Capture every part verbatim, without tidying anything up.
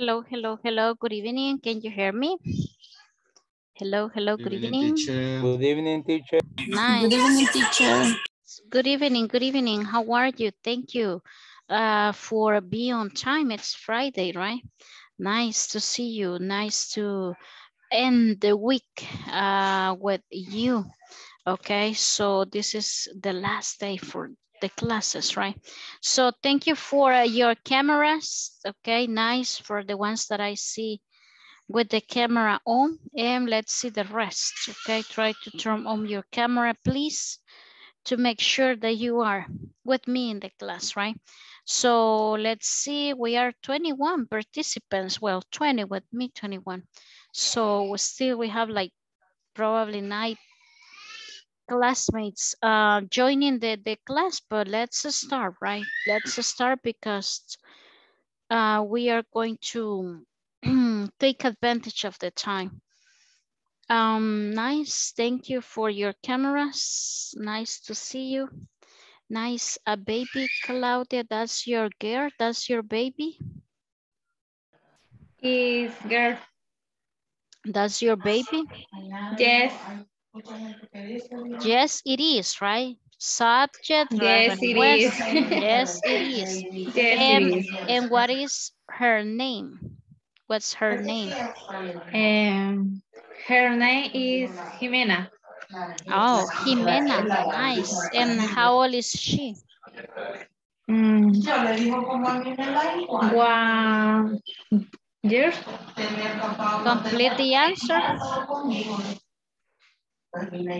Hello, hello, hello. Good evening. Can you hear me? Hello, hello. Good evening. Good evening, good evening teacher. Nice. Good evening, teacher. Good evening, good evening. How are you? Thank you uh, for being on time. It's Friday, right? Nice to see you. Nice to end the week uh, with you. Okay, so this is the last day for the classes, right? So thank you for uh, your cameras. Okay, nice for the ones that I see with the camera on. And let's see the rest. Okay, try to turn on your camera, please, to make sure that you are with me in the class, right? So let's see, we are twenty-one participants. Well, twenty with me, twenty-one. So still we have like probably nine classmates uh, joining the, the class, but let's start, right? Let's start because uh, we are going to take advantage of the time. Um, nice, thank you for your cameras. Nice to see you. Nice, a baby, Claudia, that's your girl, that's your baby? Is girl. That's your baby? Yes. Yes, it is, right? Subject. Yes, it is. Yes, it is. Yes, and, it is. And what is her name? What's her name? Um, her name is Jimena. Oh, Jimena, nice. And how old is she? Mm. One year. Complete the answer. Um, her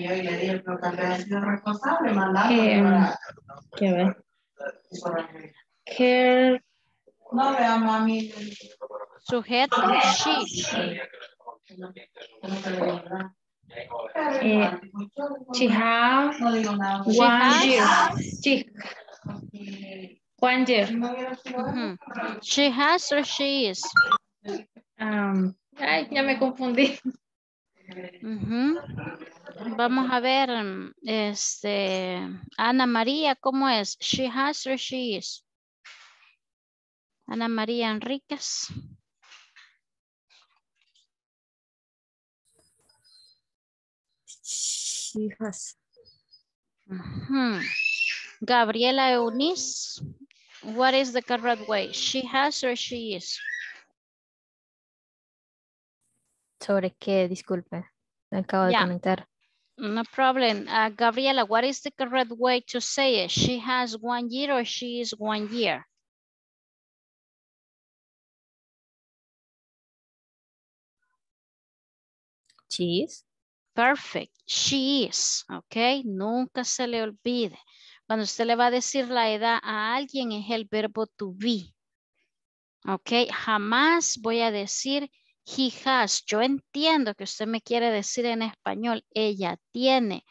sujeto, she. Uh, she has one year. She, one year. Mm-hmm. She has or she is? Um, ay, ya me confundí. Uh-huh. Vamos a ver, este, Ana María, ¿cómo es? She has or she is? Ana María Enriquez. She has. Uh-huh. Gabriela Eunice, what is the correct way? She has or she is? ¿Sobre qué? Disculpe, me acabo de yeah. comentar. No problem. Uh, Gabriela, what is the correct way to say it? She has one year or she is one year? She is. Perfect. She is. Ok, nunca se le olvide. Cuando usted le va a decir la edad a alguien es el verbo to be. Ok, jamás voy a decir he has. Yo entiendo que usted me quiere decir en español, ella tiene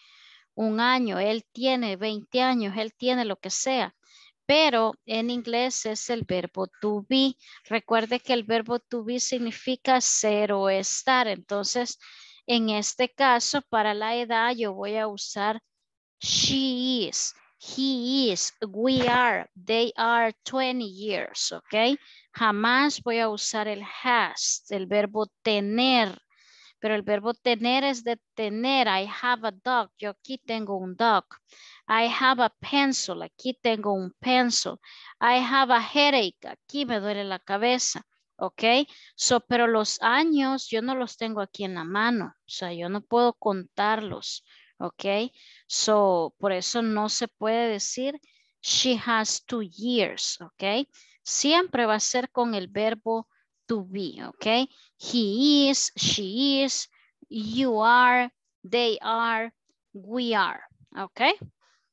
un año, él tiene veinte años, él tiene lo que sea. Pero en inglés es el verbo to be. Recuerde que el verbo to be significa ser o estar. Entonces, en este caso, para la edad yo voy a usar she is, he is, we are, they are twenty years, ¿ok? Jamás voy a usar el has, el verbo tener, pero el verbo tener es de tener. I have a dog, yo aquí tengo un dog. I have a pencil, aquí tengo un pencil. I have a headache, aquí me duele la cabeza, ¿ok? So, pero los años yo no los tengo aquí en la mano, o sea, yo no puedo contarlos, ¿ok? So, por eso no se puede decir she has two years, ¿ok? Siempre va a ser con el verbo to be, ¿ok? He is, she is, you are, they are, we are, ¿ok?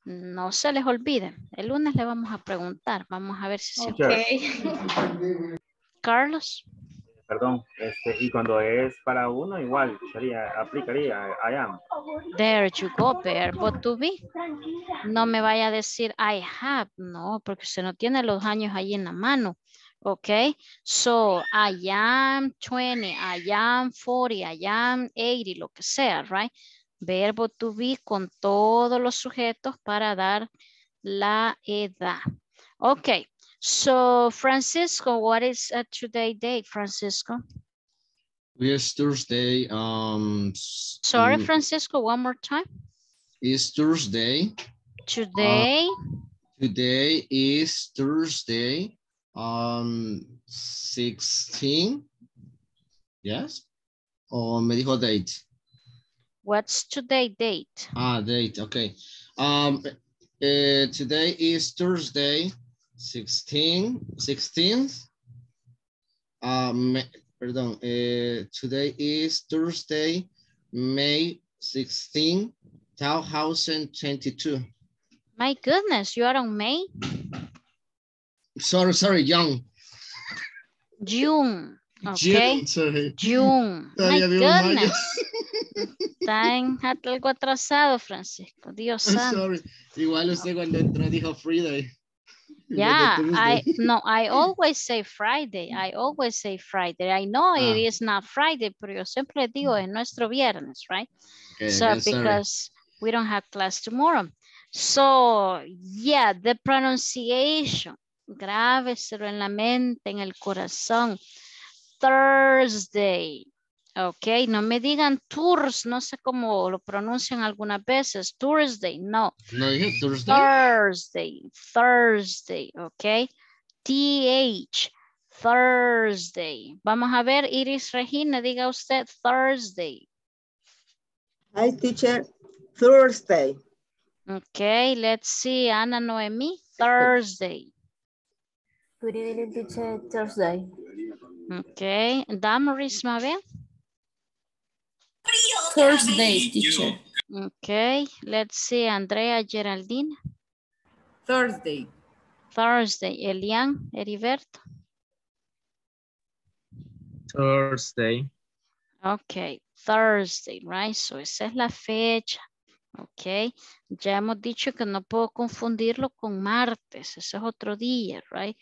No se les olvide. El lunes le vamos a preguntar. Vamos a ver si se puede. Carlos. Perdón, este, y cuando es para uno, igual, sería, aplicaría, I am. There you go, verbo to be. No me vaya a decir I have, no, porque se no tiene los años ahí en la mano. Ok, so, I am twenty, I am forty, I am eighty, lo que sea, right? Verbo to be con todos los sujetos para dar la edad. Ok. So, Francisco, what is uh, today's date, Francisco? Yes, Thursday. Um, Sorry, Francisco, one more time. It's Thursday. Today. Uh, today is Thursday, um, sixteen. Yes. Oh, me dijo date. What's today date? Ah, date. Okay. Um, uh, today is Thursday. sixteen, sixteenth, um, perdón, uh, today is Thursday, May sixteenth, two thousand twenty-two. My goodness, you are on May? Sorry, sorry, June. June, okay. June, sorry. June, my goodness. Están algo atrasado, Francisco, Dios santo. Sorry, igual usted cuando entró dijo Friday. Yeah, I no, I always say Friday. I always say Friday. I know ah. it is not Friday, pero yo siempre digo en nuestro viernes, right? Okay, so okay, because sorry. we don't have class tomorrow. So, yeah, the pronunciation. Grábeselo en la mente, en el corazón. Thursday. Okay, no me digan tours, no sé cómo lo pronuncian algunas veces. Thursday, no. No dije Thursday. Thursday, Thursday, ok. T H, Thursday. Vamos a ver, Iris Regina, diga usted Thursday. Hi, teacher, Thursday. Ok, let's see, Ana Noemi, Thursday. Good evening, teacher, Thursday. Ok, Damaris Mabel. Thursday, teacher. Okay, let's see, Andrea Geraldine. Thursday. Thursday, Elian Heriberto. Thursday. Okay, Thursday, right? So esa es la fecha. Okay, ya hemos dicho que no puedo confundirlo con martes, ese es otro día, right?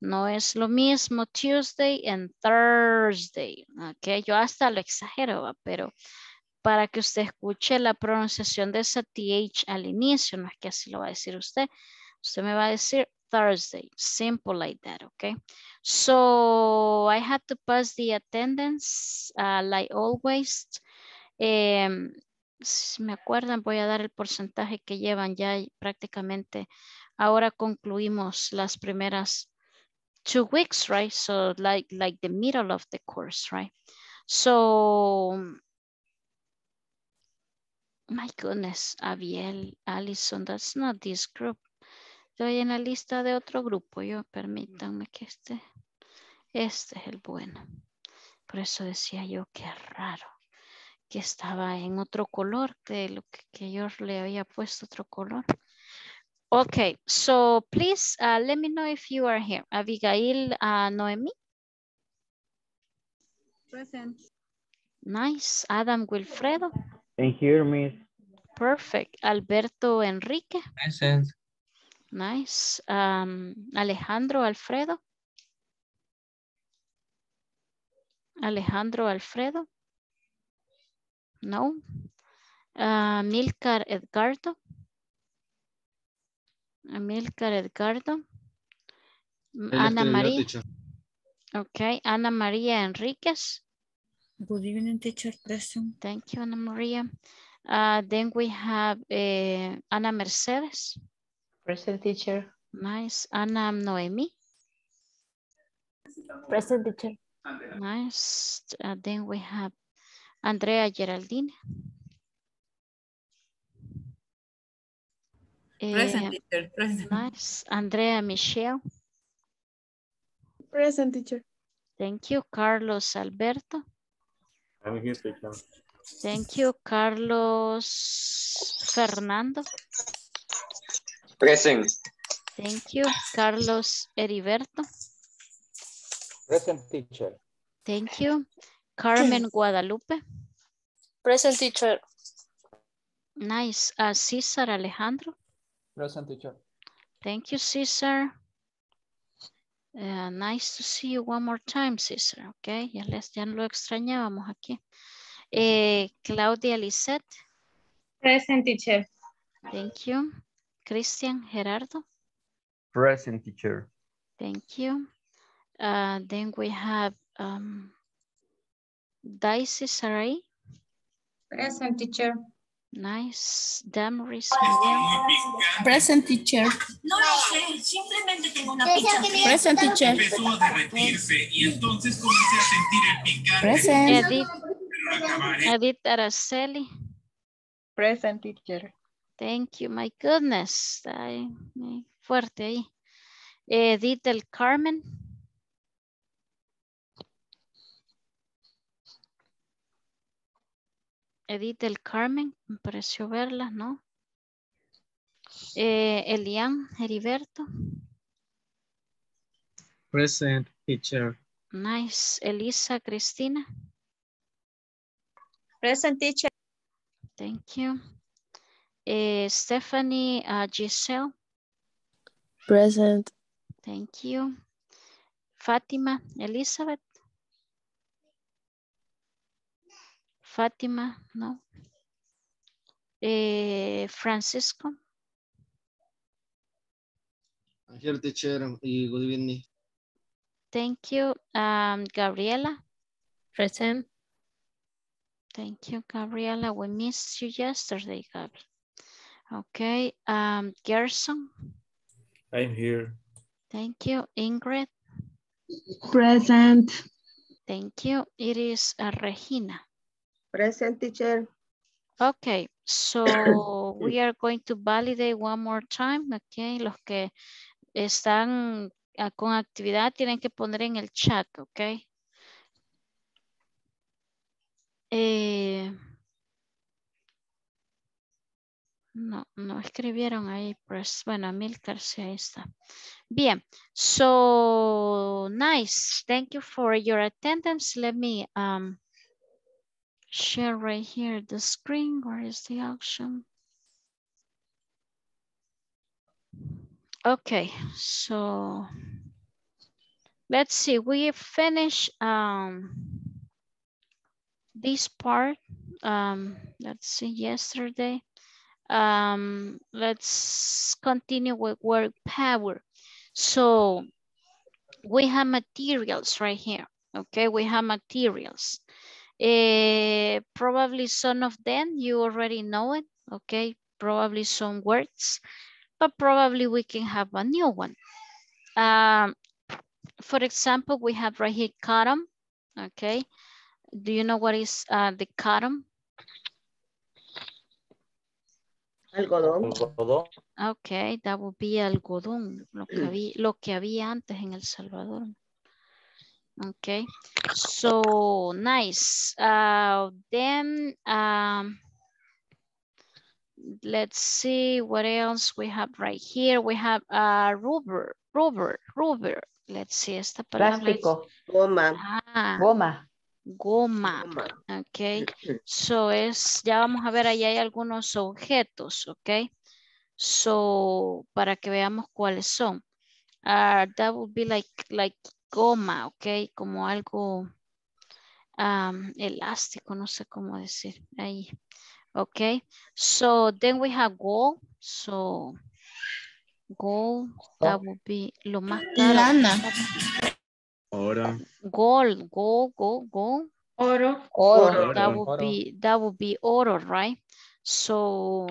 No es lo mismo Tuesday and Thursday. Okay, yo hasta lo exagero, pero para que usted escuche la pronunciación de esa T H al inicio, no es que así lo va a decir usted. Usted me va a decir Thursday, simple like that, okay? So I had to pass the attendance, uh, like always. Eh, si me acuerdan, voy a dar el porcentaje que llevan ya prácticamente. Ahora concluimos las primeras two weeks, right? So like, like the middle of the course, right? So... My goodness, Abiel, Allison, that's not this group. Estoy en la lista de otro grupo. Yo, permítanme que este, este es el bueno. Por eso decía yo que raro, que estaba en otro color, que lo que, que yo le había puesto otro color. Okay, so please uh, let me know if you are here. Abigail, uh, Noemi. Present. Nice. Adam Wilfredo. And hear me. Perfect. Alberto Enrique. Present. Nice. Um, Alejandro Alfredo. Alejandro Alfredo. No. Uh, Milcar Edgardo. Milcar Edgardo. Ana María. Okay. Ana María Enriquez. Good evening, teacher, present. Thank you, Ana Maria. Uh, then we have uh, Ana Mercedes. Present, teacher. Nice. Ana Noemi. Present, teacher. Nice. Uh, then we have Andrea Geraldine. Present, uh, teacher. Present. Nice. Andrea Michelle. Present, teacher. Thank you. Carlos Alberto. I'm here, teacher. Thank you, Carlos Fernando. Present. Thank you, Carlos Heriberto. Present, teacher. Thank you, Carmen Guadalupe. Present, teacher. Nice. Uh, César Alejandro. Present, teacher. Thank you, César. Uh, nice to see you one more time, César. Okay, ya, les, ya lo extrañábamos aquí. Eh, Claudia Lisette. Present, teacher. Thank you. Cristian Gerardo. Present, teacher. Thank you. Uh, then we have um, Daisy Saray. Present, teacher. Nice. Damaris. Present, teacher. No lo sé, simplemente tengo una pizza. Present, teacher. Empezó a derretirse y entonces comencé a sentir el picante. Present. Edith, Edith Araceli. Present, teacher. Thank you. My goodness. Ay, fuerte ahí. Edith del Carmen. Edith del Carmen, me pareció verla, ¿no? Eh, Elian Heriberto. Present, teacher. Nice. Elisa Cristina. Present, teacher. Thank you. Eh, Stephanie uh, Giselle. Present. Thank you. Fátima Elizabeth. Fátima, no. Eh, Francisco. Here, teacher, good evening. Thank you. Um, Gabriela. Present. Thank you, Gabriela. We missed you yesterday, Gabby. Okay. Um, Gerson. I'm here. Thank you. Ingrid. Present. Thank you. It is uh, Regina. Present, teacher. Okay, so we are going to validate one more time. Okay, los que están con actividad tienen que poner en el chat. Okay. Eh, no, no escribieron ahí. Pues, bueno, Milcar, sí, ahí está. Bien, so nice. Thank you for your attendance. Let me... Um, share right here the screen. Where is the action? Okay, so let's see. We finish um, this part. Um, let's see, yesterday. Um, let's continue with work power. So we have materials right here. Okay, we have materials. Uh, probably some of them you already know it, okay? Probably some words, but probably we can have a new one. Um, for example, we have right here column, okay? Do you know what is uh, the column? Algodón. Okay, that would be algodón, lo que había, lo que había antes en El Salvador. Okay, so nice. Uh, then um, let's see what else we have right here. We have uh, rubber, rubber, rubber. Let's see. Esta palabra. Plástico. Goma. Ah, goma. Goma. Goma. Okay, so es, ya vamos a ver, ahí hay algunos objetos, okay? So, para que veamos cuáles son. Uh, that would be like, like, goma, ok, como algo um, elástico, no sé cómo decir, ahí, ok, so then we have gold, so gold, that would be lo más caro. Lana. Oro. Gold, gold, gold, gold. Oro. Oro, that would be, that would be oro, right? So,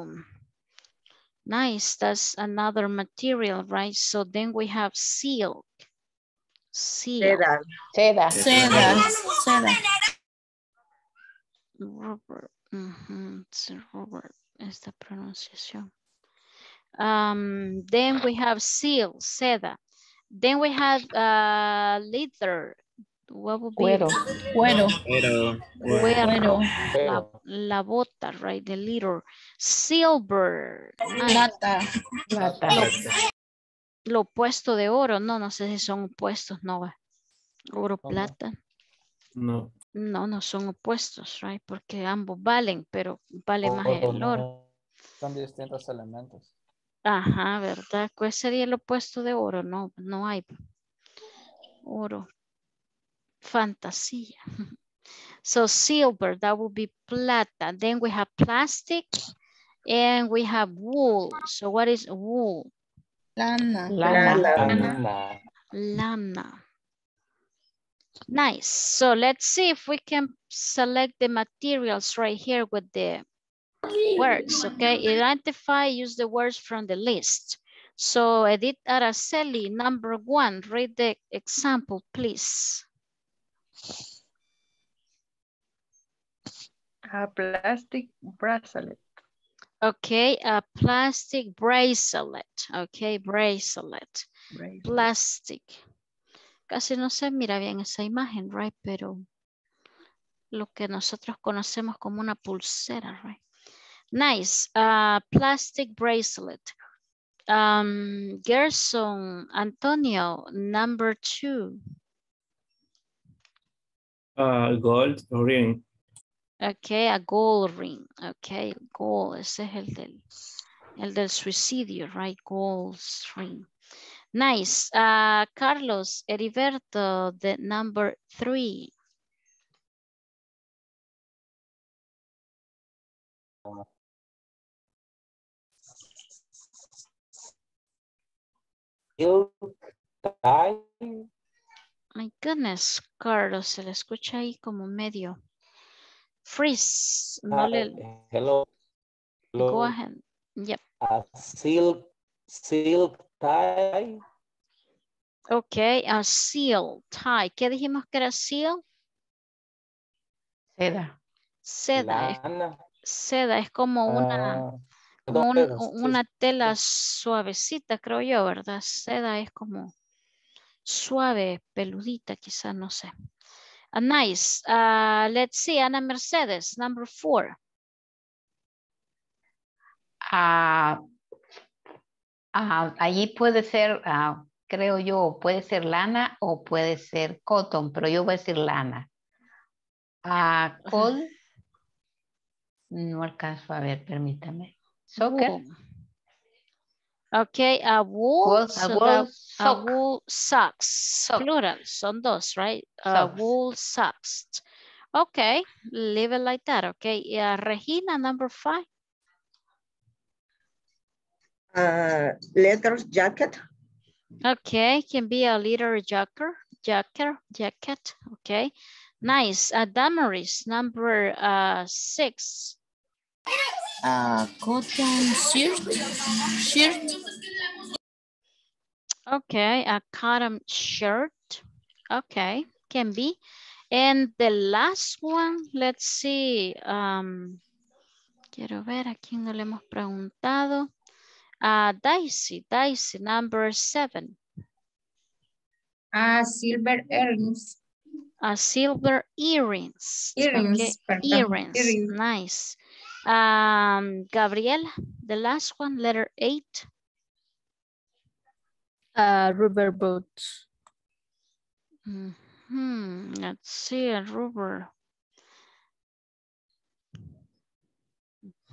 nice, that's another material, right? So then we have silk. Seda. Seda. Seda. Seda. Rubber. Mm-hmm. It's rubber. Esta pronunciación. Um, then we have seal. Seda. Then we have uh, leather. What would be? Cuero. Cuero. Cuero. Cuero. La, la bota, right? The leather. Silver. Plata. Plata. Lo opuesto de oro, no, no sé si son opuestos, no va. Oro, no, plata. No. No, no son opuestos, right? Porque ambos valen, pero vale oro, más el oro. No. Son distintos elementos. Ajá, ¿verdad? ¿Cuál sería el opuesto de oro? No, no hay. Oro. Fantasía. So silver, that would be plata. Then we have plastic and we have wool. So what is wool? Lana. Lana. Lana. Lana. Nice. So let's see if we can select the materials right here with the words, okay? Identify, use the words from the list. So Edith Araceli, number one, read the example, please. A plastic bracelet. Okay, a plastic bracelet. Okay, bracelet. bracelet. Plastic. Casi no se mira bien esa imagen, right? Pero lo que nosotros conocemos como una pulsera, right? Nice. Uh, plastic bracelet. Um, Gerson Antonio, number two. Uh, gold ring. Okay, a gold ring. Okay, gold. Ese es el del, el del suicidio, right? Gold ring. Nice. Uh, Carlos Heriberto, the number three. My goodness, Carlos, se le escucha ahí como medio. Freeze. No uh, le... Hello. Hello. Go ahead. Yep. Uh, silk, silk tie. Okay, a seal tie. ¿Qué dijimos que era seal? Seda. Seda. Lana. Seda es como una, uh, como un, una tela suavecita, creo yo, ¿verdad? Seda es como suave, peludita, quizás, no sé. Uh, nice. Uh, let's see, Ana Mercedes, number four. Uh, uh, allí puede ser, uh, creo yo, puede ser lana o puede ser cotton, pero yo voy a decir lana. Uh, col, uh-huh. No alcanzo a ver, permítame. Soccer. Wool. Okay, a wool, wool, so a wool, sock. A wool socks. Sock. Plural, son dos, right? A wool socks. Okay, leave it like that, okay. Uh, Regina, number five. Uh, leather jacket. Okay, can be a leather jacket, jacket, jacket, okay. Nice. Uh, Damaris, number uh, six. Uh, cotton shirt. shirt. Okay, a cotton shirt. Okay, can be. And the last one, let's see. Um, quiero ver a quién no le hemos preguntado. Uh, Daisy, Daisy, number seven. Uh, silver earrings. Uh, silver earrings. Earrings. Okay. Earrings. Earrings. Nice. Um, Gabriel, the last one, letter eight. Uh, rubber boots. Mm-hmm. Let's see, a rubber.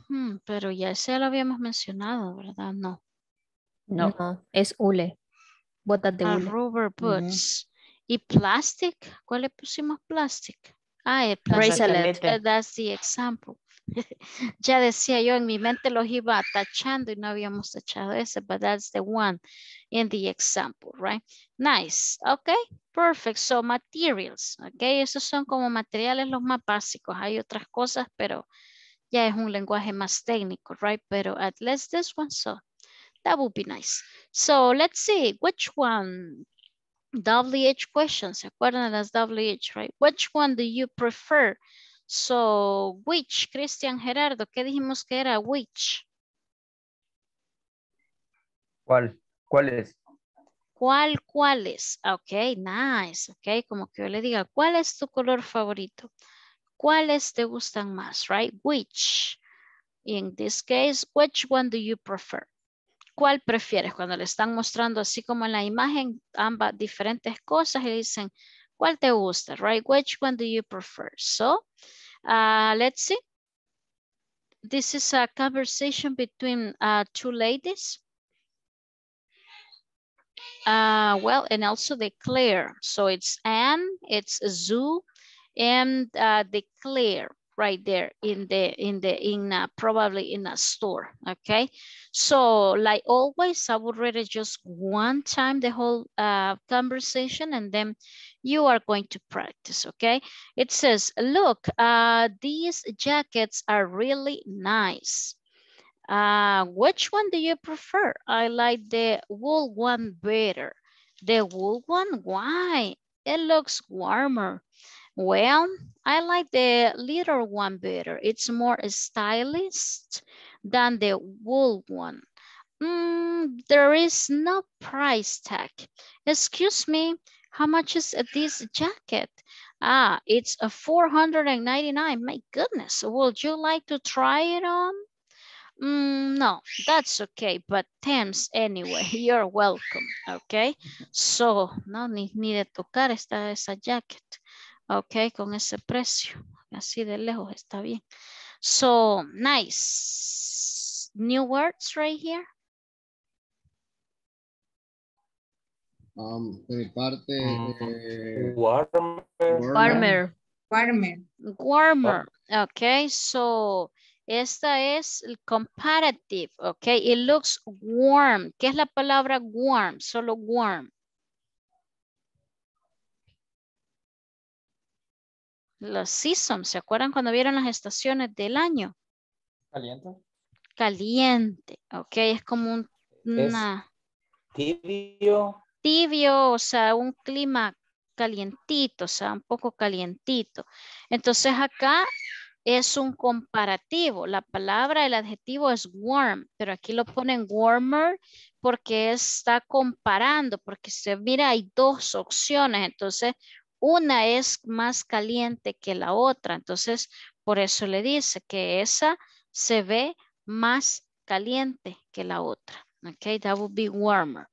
Hmm, pero ya ese lo habíamos mencionado, ¿verdad? No. No, no. Es hule. Botas de hule. Rubber boots. Mm-hmm. ¿Y plastic? ¿Cuál le pusimos plastic? Ah, el bracelet. Uh, that's the example. Ya decía yo, en mi mente los iba tachando y no habíamos tachado ese, but that's the one in the example, right? Nice. Okay, perfect. So materials, okay? Esos son como materiales los más básicos. Hay otras cosas, pero ya es un lenguaje más técnico, right? Pero at least this one, so that would be nice. So let's see which one. W H questions, ¿se acuerdan de las W H, right? Which one do you prefer? So, which, Cristian Gerardo, ¿qué dijimos que era which? ¿Cuál? ¿Cuál es? ¿Cuál, cuál es? Ok, nice, ok, como que yo le diga, ¿cuál es tu color favorito? ¿Cuáles te gustan más, right? Which, in this case, which one do you prefer? ¿Cuál prefieres? Cuando le están mostrando así como en la imagen ambas diferentes cosas y dicen, ¿cuál te gusta? Right? Which one do you prefer? So, uh, let's see. This is a conversation between uh, two ladies. Uh, well, and also declare. So it's Anne, it's Zoo, and uh, declare. right there in the in the in a, probably in a store. Okay, so like always, I would read it just one time the whole uh, conversation, and then you are going to practice. Okay, it says, look, uh, these jackets are really nice. Uh, which one do you prefer? I like the wool one better. The wool one? Why? It looks warmer. Well, I like the little one better. It's more stylish than the wool one. Mm, there is no price tag. Excuse me, how much is this jacket? Ah, it's a four hundred ninety-nine dollars. My goodness, would you like to try it on? Mm, no, that's okay, but thanks anyway, you're welcome, okay? So, no, ni, ni de tocar esta, esa jacket, okay, con ese precio, así de lejos está bien. So, nice, new words right here. Um, de mi parte, eh, warmer. Warmer. Warmer. Warmer, okay, so... Esta es el comparative, ok. It looks warm. ¿Qué es la palabra warm? Solo warm. Los seasons, ¿se acuerdan cuando vieron las estaciones del año? Caliente. Caliente, ok. Es como un, una... Es tibio. Tibio, o sea, un clima calientito, o sea, un poco calientito. Entonces acá... Es un comparativo. La palabra, el adjetivo es warm, pero aquí lo ponen warmer porque está comparando, porque se mira, hay dos opciones. Entonces, una es más caliente que la otra. Entonces, por eso le dice que esa se ve más caliente que la otra. Okay, that would be warmer.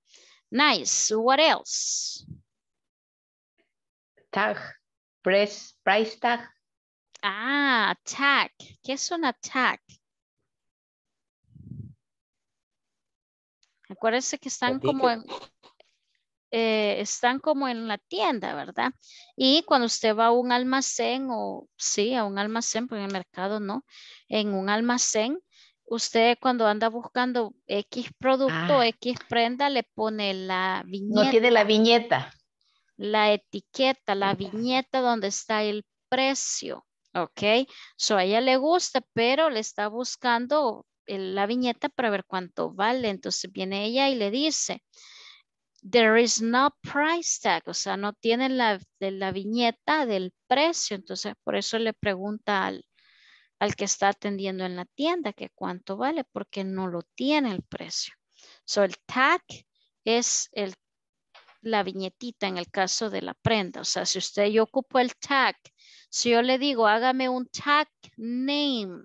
Nice. What else? Tag. Price, price tag. Ah, tag. ¿Qué es un tag? Acuérdense que están como en, eh, están como en la tienda, ¿verdad? Y cuando usted va a un almacén o sí, a un almacén, porque en el mercado no, en un almacén, usted cuando anda buscando X producto, ah, X prenda, le pone la viñeta. No tiene la viñeta. La etiqueta, la viñeta donde está el precio. Ok, so a ella le gusta, pero le está buscando el, la viñeta para ver cuánto vale. Entonces viene ella y le dice, there is no price tag, o sea, no tiene la, de la viñeta del precio. Entonces por eso le pregunta al, al que está atendiendo en la tienda que cuánto vale, porque no lo tiene el precio. So el tag es el, la viñetita en el caso de la prenda. O sea, si usted, yo ocupo el tag, si yo le digo, hágame un tag name,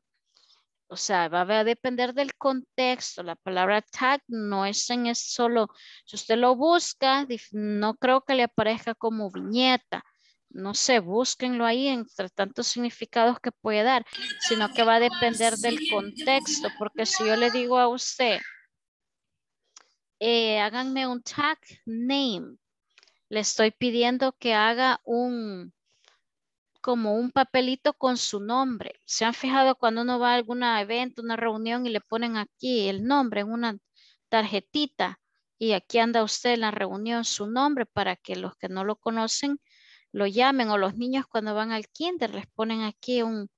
o sea, va a depender del contexto. La palabra tag no es en es solo, si usted lo busca, no creo que le aparezca como viñeta. No sé, búsquenlo ahí entre tantos significados que puede dar, sino que va a depender del contexto. Porque si yo le digo a usted, eh, háganme un tag name, le estoy pidiendo que haga un... como un papelito con su nombre. ¿Se han fijado cuando uno va a algún evento, una reunión y le ponen aquí el nombre en una tarjetita? Y aquí anda usted en la reunión su nombre para que los que no lo conocen lo llamen, o los niños cuando van al kinder les ponen aquí un,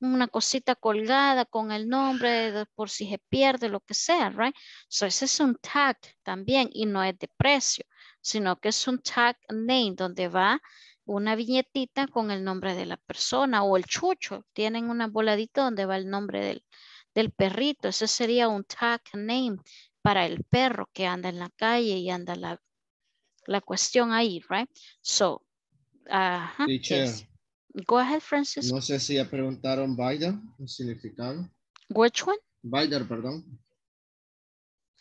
una cosita colgada con el nombre de, por si se pierde, lo que sea, right? So ese es un tag también y no es de precio, sino que es un tag name donde va una viñetita con el nombre de la persona, o el chucho, tienen una voladita donde va el nombre del, del perrito. Ese sería un tag name para el perro que anda en la calle y anda la, la cuestión ahí, right? So, ajá. Uh, yes. Go ahead, Francisco. No sé si ya preguntaron Baider, el significado. Which one? Baider, perdón.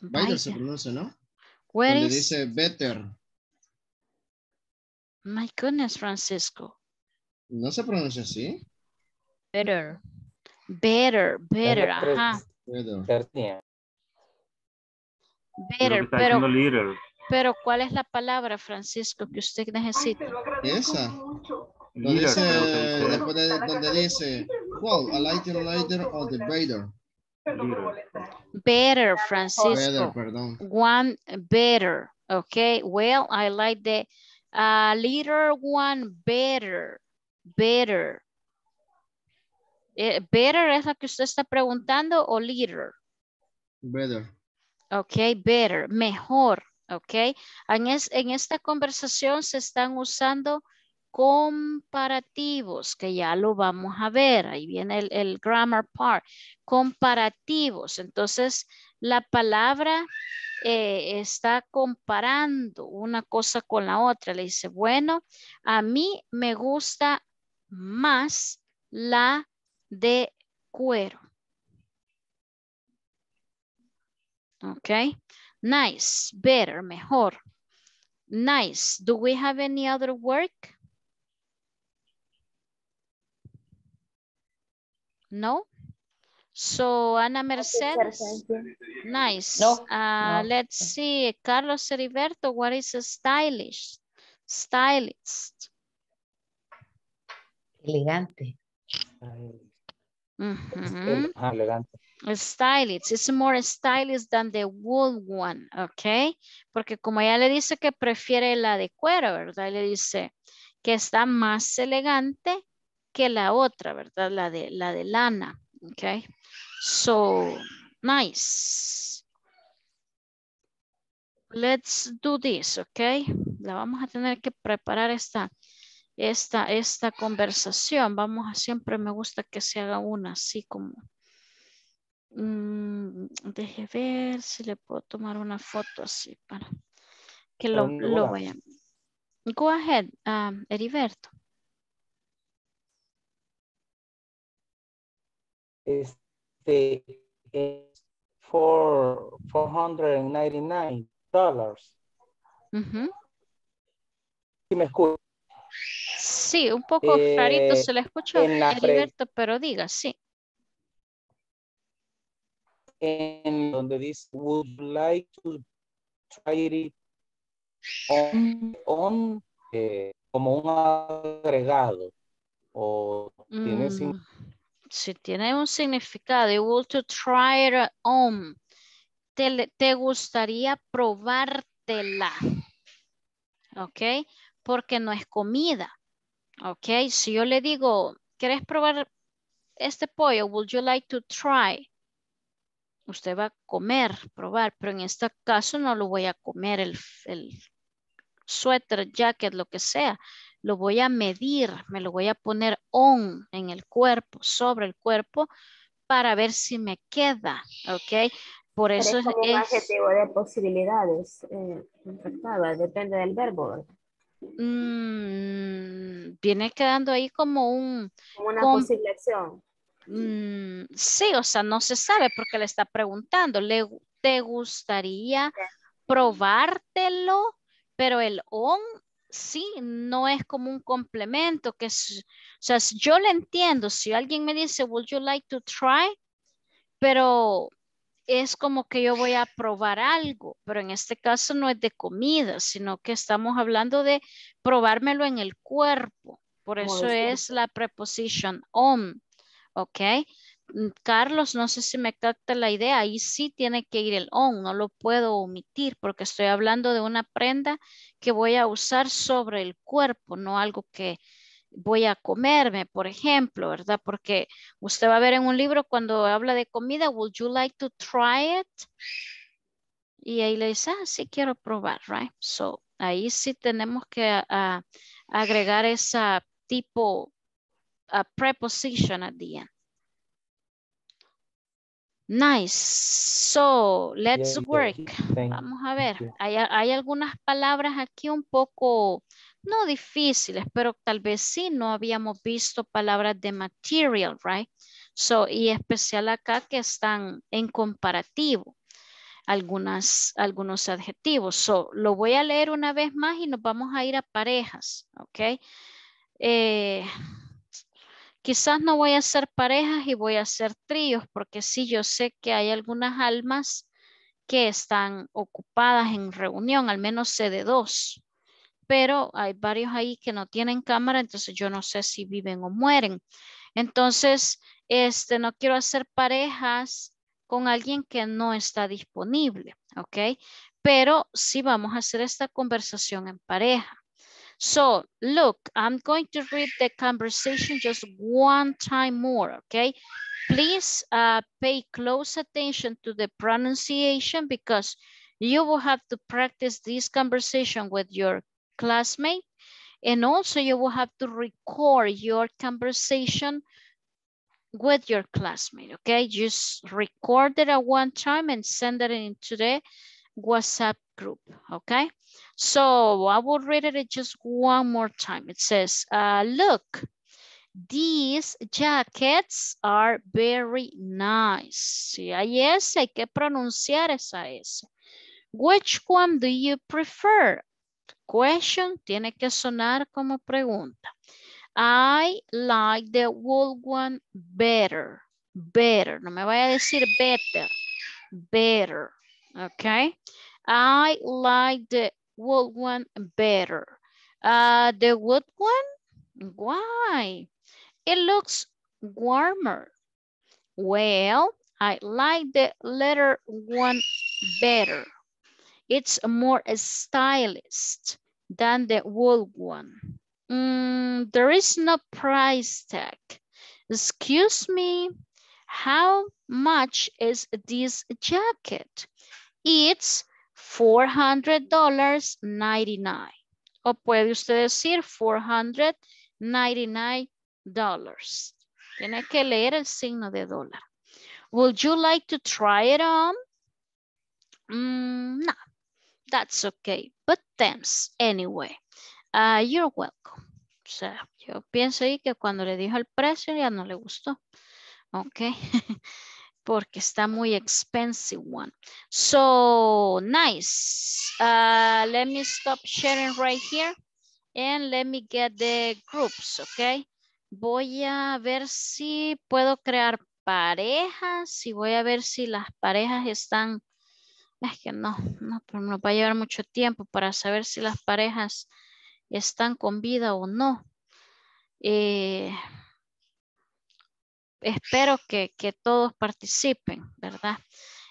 Baider se pronuncia, ¿no? Where donde is... dice better. My goodness, Francisco. No se pronuncia así. Better. Better, better, ajá. Better, better, pero, pero, pero ¿cuál es la palabra, Francisco, que usted necesita? Esa. Donde dice, después de, donde dice Well, a lighter, lighter, or the better. Better, Francisco. Better, perdón. One better. Okay, well, I like the uh, little one better. Better. Eh, better es la que usted está preguntando o little? Better. Okay, better, mejor. Okay, en, es, en esta conversación se están usando comparativos, que ya lo vamos a ver. Ahí viene el, el grammar part. Comparativos. Entonces, la palabra eh, está comparando una cosa con la otra. Le dice, bueno, a mí me gusta más la de cuero. Ok. Nice. Better. Mejor. Nice. Do we have any other word? No. So Ana Mercedes. Nice. No, uh, no. Let's see. Carlos Heriberto, what is a stylish? Stylist. Elegante. Mm-hmm. Elegante. Stylist. It's more stylist than the wool one, okay? Porque como ella le dice que prefiere la de cuero, ¿verdad? Le dice que está más elegante que la otra, ¿verdad? La de, la de lana, okay? So, nice. Let's do this, okay? La vamos a tener que preparar esta, esta, esta conversación. Vamos a, siempre me gusta que se haga una así como... Mm, deje ver si le puedo tomar una foto así para que lo, lo vean. Go ahead, um, Heriberto. Este es for four hundred ninety-nine dollars. Uh-huh. ¿Sí me escucha? Sí, un poco eh, clarito se le escucha, Heriberto, pero diga, sí. En donde dice, would you like to try it on, on eh, como un agregado o mm. tiene sin... Si tiene un significado, you want to try it on. Te, te gustaría probártela. Ok. Porque no es comida. Ok. Si yo le digo, ¿quieres probar este pollo? Would you like to try? Usted va a comer, probar. Pero en este caso no lo voy a comer el, el suéter, jacket, lo que sea. Lo voy a medir, me lo voy a poner on en el cuerpo, sobre el cuerpo, para ver si me queda, ¿ok? Por eso es como es, un adjetivo de posibilidades, eh, depende del verbo. Mmm, viene quedando ahí como un... Como una con, posible acción. Mmm, sí, o sea, no se sabe porque le está preguntando. ¿Le, te gustaría sí. probártelo? Pero el on... Sí, no es como un complemento que es, o sea, yo lo entiendo. Si alguien me dice, would you like to try? Pero es como que yo voy a probar algo, pero en este caso no es de comida, sino que estamos hablando de probármelo en el cuerpo. Por eso es la preposición on, ¿ok? Carlos, no sé si me capta la idea. Ahí sí tiene que ir el on, no lo puedo omitir porque estoy hablando de una prenda que voy a usar sobre el cuerpo, no algo que voy a comerme, por ejemplo, ¿verdad? Porque usted va a ver en un libro cuando habla de comida, would you like to try it? Y ahí le dice, ah, sí quiero probar, right? So, ahí sí tenemos que uh, agregar esa tipo uh, preposition at the end. Nice. So, let's yeah, work. Yeah, Vamos a ver. Yeah. Hay, hay algunas palabras aquí un poco, no difíciles, pero tal vez sí no habíamos visto palabras de material, right? So, y especial acá que están en comparativo. Algunas, algunos adjetivos. So, lo voy a leer una vez más y nos vamos a ir a parejas, ¿ok? Eh... Quizás no voy a hacer parejas y voy a hacer tríos porque sí, yo sé que hay algunas almas que están ocupadas en reunión, al menos sé de dos, pero hay varios ahí que no tienen cámara, entonces yo no sé si viven o mueren. Entonces, este, no quiero hacer parejas con alguien que no está disponible, ¿ok? Pero sí vamos a hacer esta conversación en pareja. So, look, I'm going to read the conversation just one time more, okay? Please uh, pay close attention to the pronunciation because you will have to practice this conversation with your classmate, and also you will have to record your conversation with your classmate, okay? Just record it at one time and send it into the WhatsApp group, okay? So I will read it just one more time. It says, uh, look, these jackets are very nice. Sí, hay ese, hay que pronunciar esa S. Which one do you prefer? Question tiene que sonar como pregunta. I like the wool one better. Better. No me vaya a decir better. Better. Okay. I like the wool one better. Uh, the wood one? Why? It looks warmer. Well, I like the leather one better. It's more stylish than the wool one. Mm, there is no price tag. Excuse me, how much is this jacket? It's four hundred ninety-nine. O puede usted decir four hundred ninety-nine dollars. Tiene que leer el signo de dólar. Would you like to try it on? Mm, no, that's okay. But thanks anyway. Uh, you're welcome. O sea, yo pienso ahí que cuando le dijo el precio ya no le gustó. Ok. Porque está muy expensive one. So, nice. Uh, let me stop sharing right here. And let me get the groups, ok. Voy a ver si puedo crear parejas. Y voy a ver si las parejas están... Es que no, no, pero nos va a llevar mucho tiempo para saber si las parejas están con vida o no. Eh, espero que, que todos participen, ¿verdad?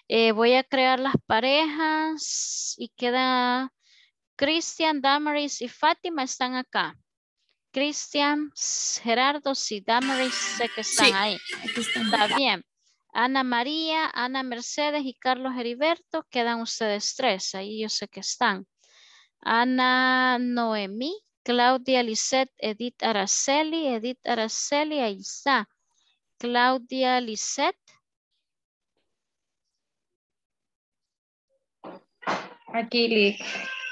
Eh, voy a crear las parejas y queda... Cristian, Damaris y Fátima están acá. Cristian, Gerardo, sí, Damaris sé que están sí, ahí. Están Está acá. Bien. Ana María, Ana Mercedes y Carlos Heriberto, quedan ustedes tres, ahí yo sé que están. Ana Noemí, Claudia Lisette, Edith Araceli, Edith Araceli, ahí está. Claudia Lisette. Aquí, Liz.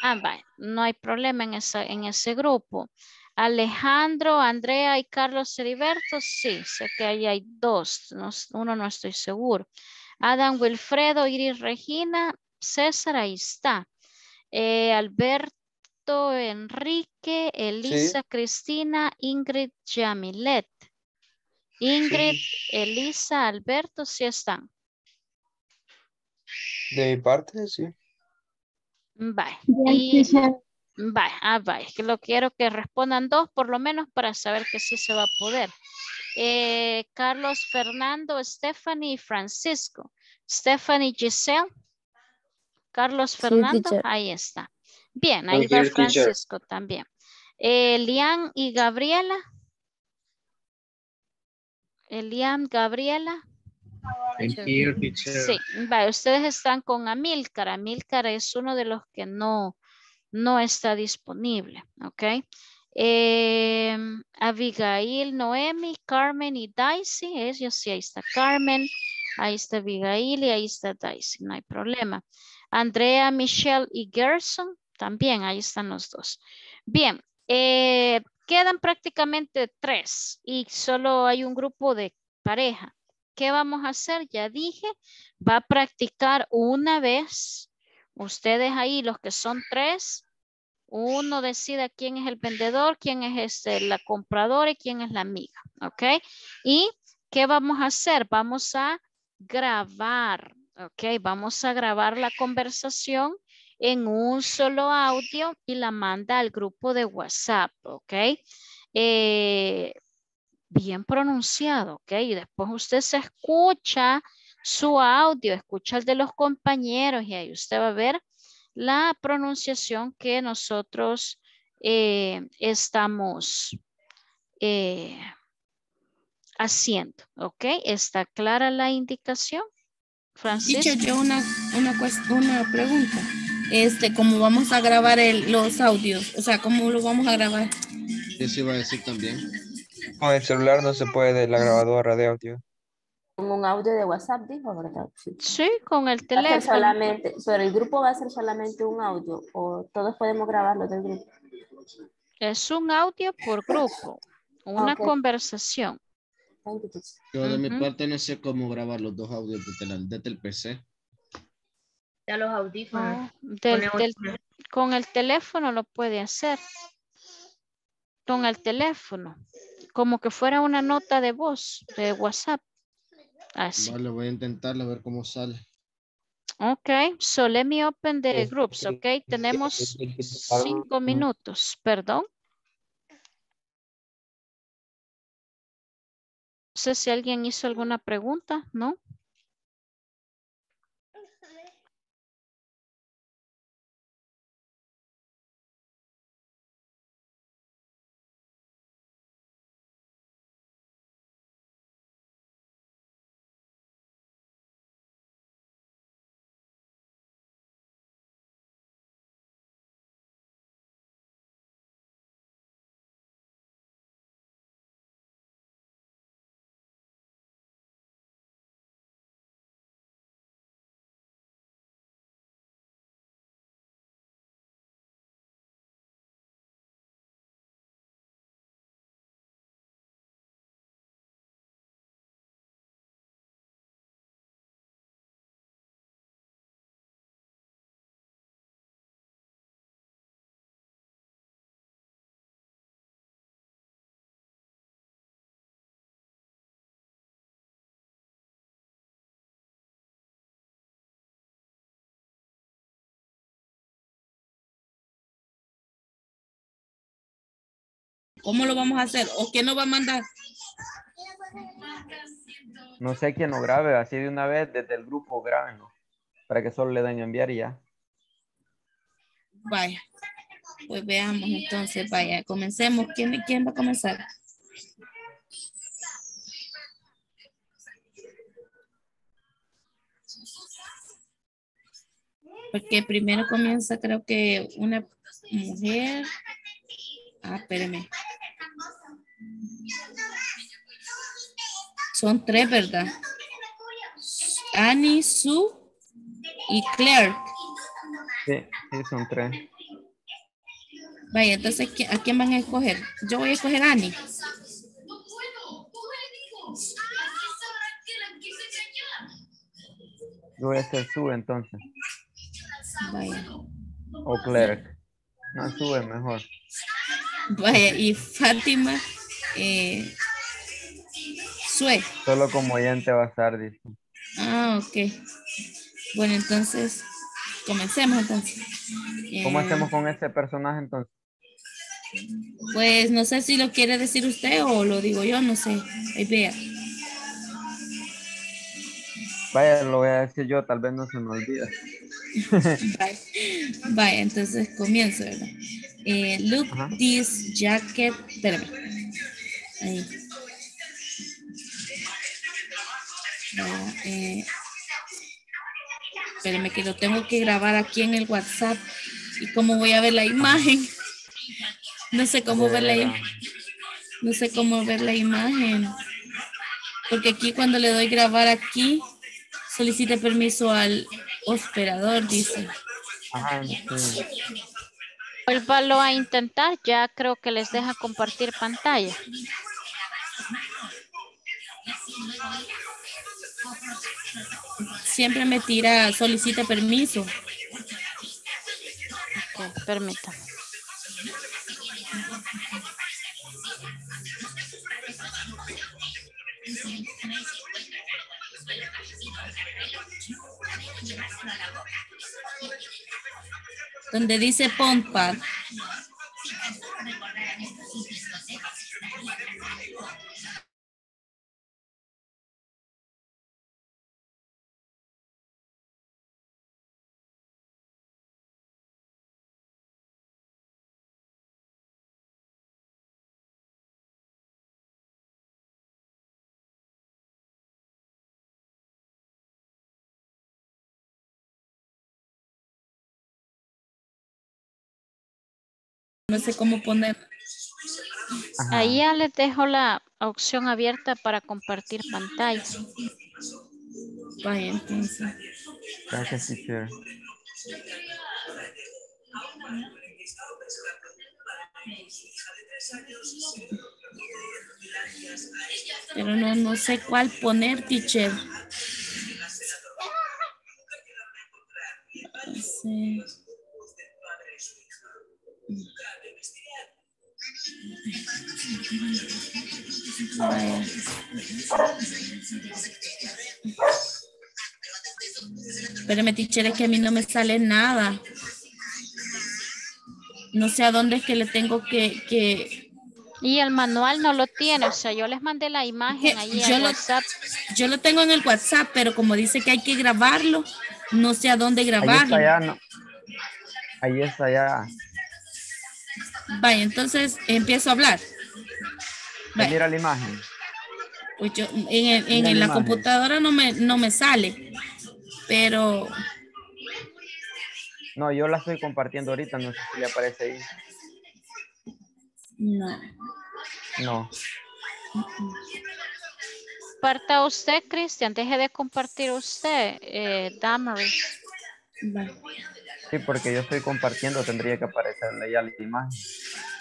Ah, vale, no hay problema en, esa, en ese grupo. Alejandro, Andrea y Carlos Heriberto, sí, sé que ahí hay dos, no, uno no estoy seguro. Adam, Wilfredo, Iris, Regina, César, ahí está. Eh, Alberto, Enrique, Elisa, sí. Cristina, Ingrid, Yamilet. Ingrid, sí. Elisa, Alberto, sí están. De mi parte, sí. Bye. Y... Vaya, ah, vaya, que lo quiero que respondan dos por lo menos para saber que sí se va a poder. Eh, Carlos, Fernando, Stephanie y Francisco. Stephanie, Giselle. Carlos, Fernando, sí, ahí está. Bien, ahí va Francisco teacher. También. Eh, Elian y Gabriela. Elian, Gabriela. Here, sí, vaya, ustedes están con Amílcar. Amílcar es uno de los que no... No está disponible, ¿ok? Eh, Abigail, Noemi, Carmen y Daisy. Ellos sí, ahí está Carmen, ahí está Abigail y ahí está Daisy, no hay problema. Andrea, Michelle y Gerson, también ahí están los dos. Bien, eh, quedan prácticamente tres y solo hay un grupo de pareja. ¿Qué vamos a hacer? Ya dije, va a practicar una vez. Ustedes ahí, los que son tres, uno decida quién es el vendedor, quién es este, la compradora y quién es la amiga, ¿ok? ¿Y qué vamos a hacer? Vamos a grabar, ¿ok? Vamos a grabar la conversación en un solo audio y la manda al grupo de WhatsApp, ¿ok? Eh, bien pronunciado, ¿ok? Y después usted se escucha su audio, escucha el de los compañeros y ahí usted va a ver la pronunciación que nosotros eh, estamos eh, haciendo, ¿ok? ¿Está clara la indicación? Francisco. Dicho yo una, una, una pregunta. Este, ¿cómo vamos a grabar el, los audios? O sea, ¿cómo lo vamos a grabar? Eso iba a decir también. Con el celular no se puede, la grabadora de audio. Con un audio de WhatsApp, dijo, ¿verdad? Sí, sí, con el teléfono. Solamente, pero el grupo va a ser solamente un audio, o todos podemos grabarlo del grupo. Es un audio por grupo, una okay. conversación. Yo de uh-huh. mi parte no sé cómo grabar los dos audios desde, la, desde el P C. Ya los audífonos. Ah, del, del, con el teléfono lo puede hacer. Con el teléfono. Como que fuera una nota de voz de WhatsApp. Así. Vale, voy a intentarlo a ver cómo sale. Ok, so let me open the groups, ok. Tenemos cinco minutos, perdón. No sé si alguien hizo alguna pregunta, ¿no? ¿Cómo lo vamos a hacer? ¿O quién nos va a mandar? No sé quién lo grabe. Así de una vez desde el grupo grábenlo. Para que solo le den a enviar y ya. Vaya. Pues veamos entonces. Vaya, comencemos. ¿Quién, quién va a comenzar? Porque primero comienza creo que una mujer... Ah, espérame. Son tres, ¿verdad? Annie, Sue y Claire. Sí, sí, son tres. Vaya, entonces, ¿a quién van a escoger? Yo voy a escoger a Annie. Yo voy a hacer Sue, entonces. Vaya. O Claire. No, Sue es mejor. Vaya, y Fátima eh, Sue. Solo como oyente va a estar, dice. Ah, ok. Bueno, entonces, comencemos entonces. ¿Cómo eh, hacemos con este personaje entonces? Pues no sé si lo quiere decir usted o lo digo yo, no sé. Ahí vea. Vaya, lo voy a decir yo, tal vez no se me olvida. Vaya, vaya, entonces comienzo, ¿verdad? Eh, look, ajá. This jacket. Espérame. Ahí. No, eh, espérame que lo tengo que grabar aquí en el WhatsApp. ¿Y cómo voy a ver la imagen? No sé cómo ver la imagen. No sé cómo ver la imagen. Porque aquí cuando le doy grabar aquí, solicite permiso al operador, dice. Ajá, sí. Vuélvalo a intentar, ya creo que les deja compartir pantalla. Siempre me tira, solicita permiso. Ok, permítame. Donde dice Pompa. No sé cómo poner. Ajá. Ahí ya les dejo la opción abierta para compartir pantalla. Vaya, entonces. Gracias, teacher. Pero no, no sé cuál poner, teacher. Sí. Vaya. Espérame, teacher, es que a mí no me sale nada. No sé a dónde es que le tengo que... que... Y el manual no lo tiene. O sea, yo les mandé la imagen ahí en WhatsApp. Yo lo tengo en el WhatsApp, pero como dice que hay que grabarlo, no sé a dónde grabarlo. Ahí está ya. No. Ahí está ya. Vaya, entonces empiezo a hablar. Vaya. Mira la imagen. Pues yo, en, en, en la, la computadora no me, no me sale, pero... No, yo la estoy compartiendo ahorita, no sé si le aparece ahí. No. No. Comparta usted, Cristian, deje de compartir usted, eh, Damari. Vale. Sí, porque yo estoy compartiendo, tendría que aparecerle ya la imagen.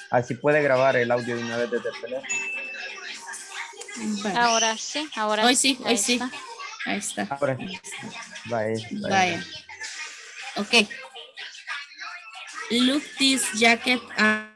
Así puede grabar el audio de una vez desde el teléfono. Vale. Ahora sí, ahora hoy sí. Hoy ahí sí, está. Ahí está. Ahora sí. Vaya, vaya. Vaya. Okay. Look this jacket up.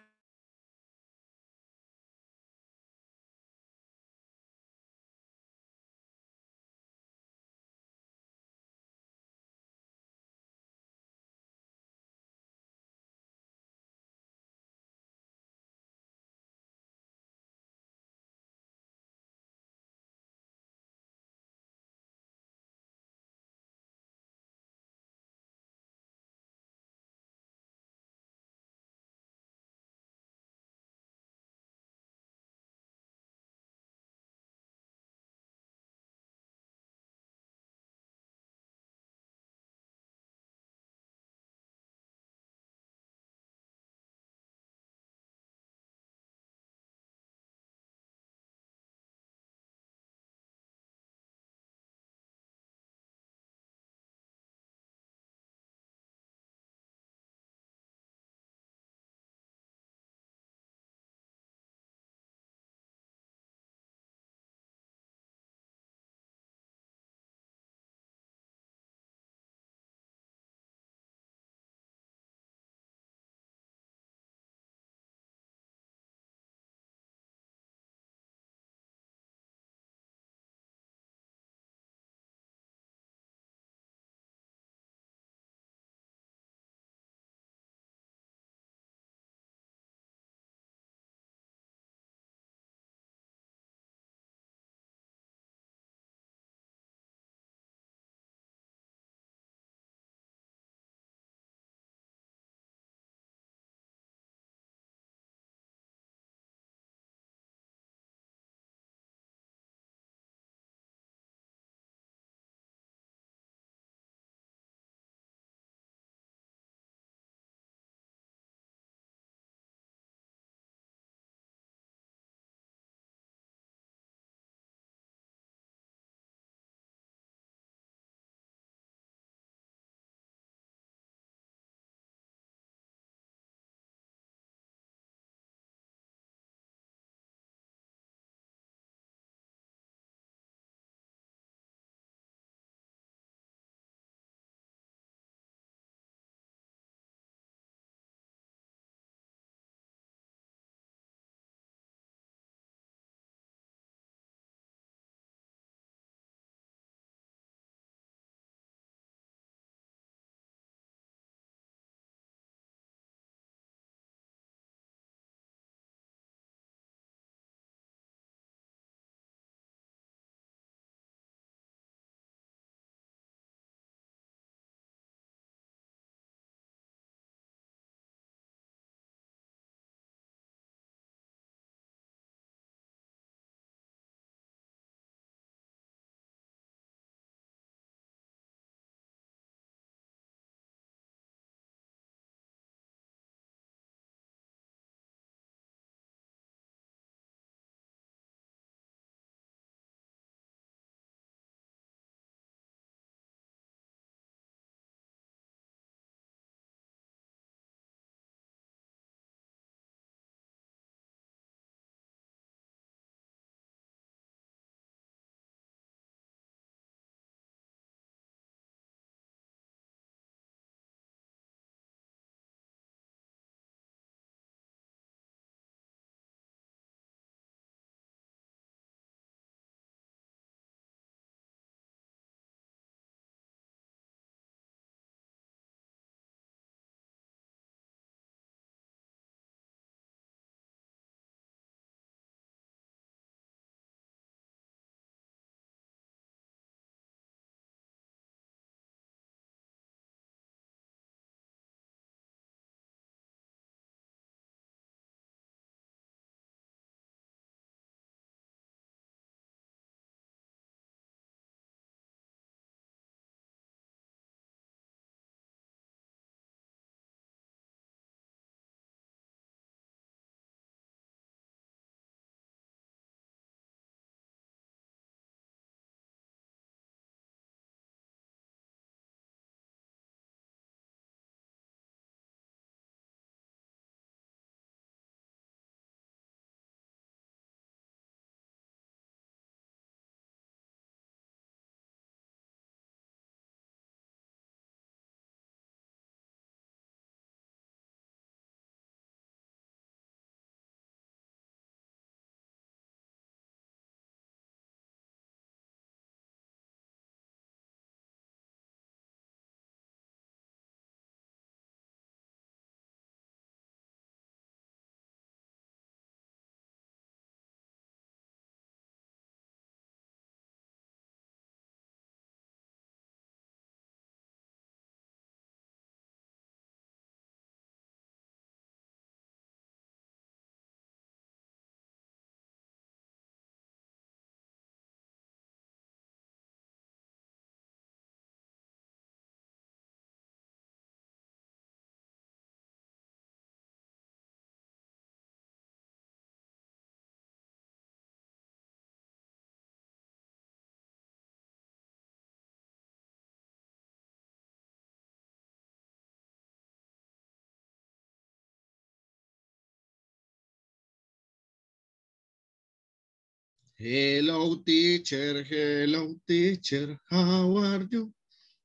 Hello, teacher. Hello, teacher. How are you?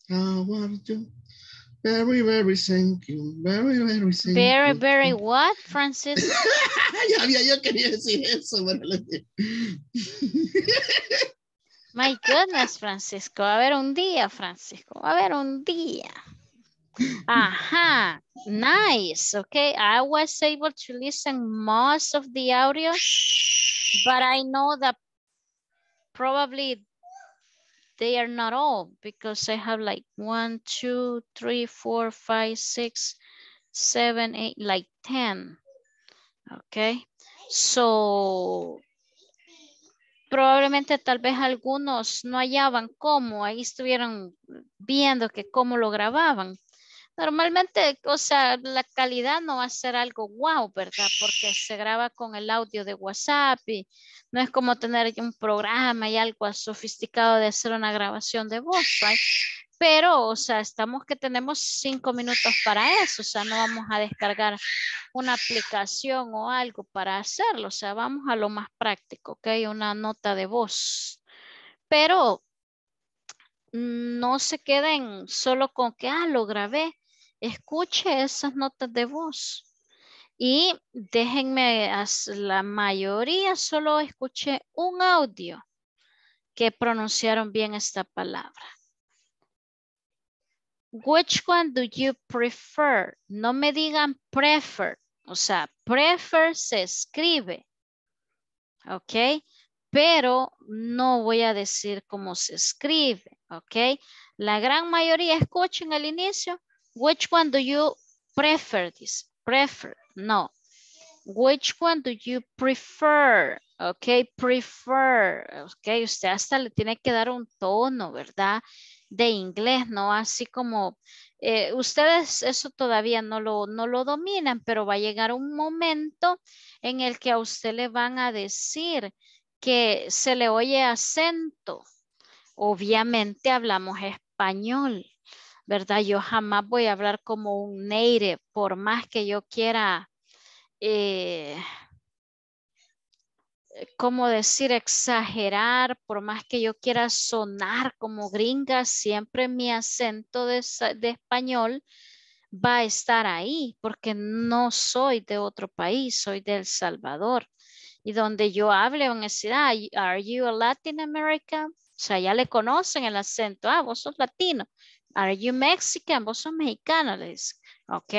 How are you? Very, very thank you. Very, very thank very, you. Very, very what, Francis? Ya, ya, yo quería decir eso. My goodness, Francisco. Va a haber un día, Francisco. Va a haber un día. Ajá. Nice. Okay. I was able to listen most of the audio, but I know that probably they are not all because I have like one, two, three, four, five, six, seven, eight, like ten. Okay. So probablemente tal vez algunos no hallaban cómo, ahí estuvieron viendo que cómo lo grababan. Normalmente, o sea, la calidad no va a ser algo wow, ¿verdad? Porque se graba con el audio de WhatsApp y no es como tener un programa y algo sofisticado de hacer una grabación de voz, ¿right? Pero, o sea, estamos que tenemos cinco minutos para eso, o sea, no vamos a descargar una aplicación o algo para hacerlo, o sea, vamos a lo más práctico, ¿ok? Una nota de voz, pero no se queden solo con que, ah, lo grabé. Escuche esas notas de voz. Y déjenme, la mayoría solo escuché un audio que pronunciaron bien esta palabra. Which one do you prefer? No me digan prefer. O sea, prefer se escribe. ¿Ok? Pero no voy a decir cómo se escribe, ¿ok? La gran mayoría escuchen al inicio. Which one do you prefer this? Prefer, no. Which one do you prefer? Ok, prefer. Ok, usted hasta le tiene que dar un tono, ¿verdad? De inglés, ¿no? Así como eh, ustedes eso todavía no lo, no lo dominan, pero va a llegar un momento en el que a usted le van a decir que se le oye acento. Obviamente hablamos español, ¿verdad? Yo jamás voy a hablar como un native, por más que yo quiera, eh, ¿cómo decir? Exagerar, por más que yo quiera sonar como gringa, siempre mi acento de, de español va a estar ahí, porque no soy de otro país, soy de El Salvador. Y donde yo hable, van a decir, ah, are you a Latin American? O sea, ya le conocen el acento. Ah, vos sos latino. Are you Mexican? Vos sos mexicano, le dicen. Ok.